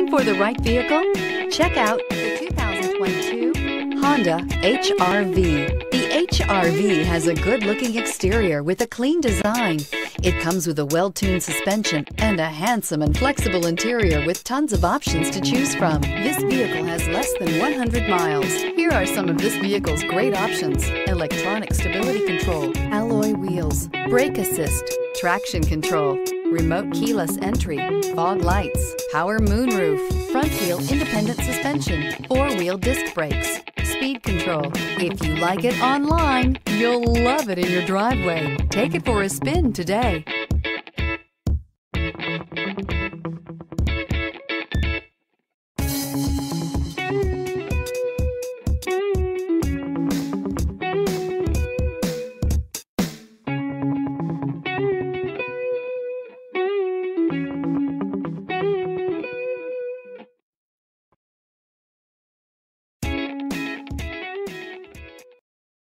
Looking for the right vehicle? Check out the 2022 Honda HRV. The HRV has a good-looking exterior with a clean design. It comes with a well-tuned suspension and a handsome and flexible interior with tons of options to choose from. This vehicle has less than 100 miles. Here are some of this vehicle's great options: electronic stability control, alloy wheels, brake assist, traction control, remote keyless entry, fog lights, power moonroof, front wheel independent suspension, four-wheel disc brakes, speed control. If you like it online, you'll love it in your driveway. Take it for a spin today.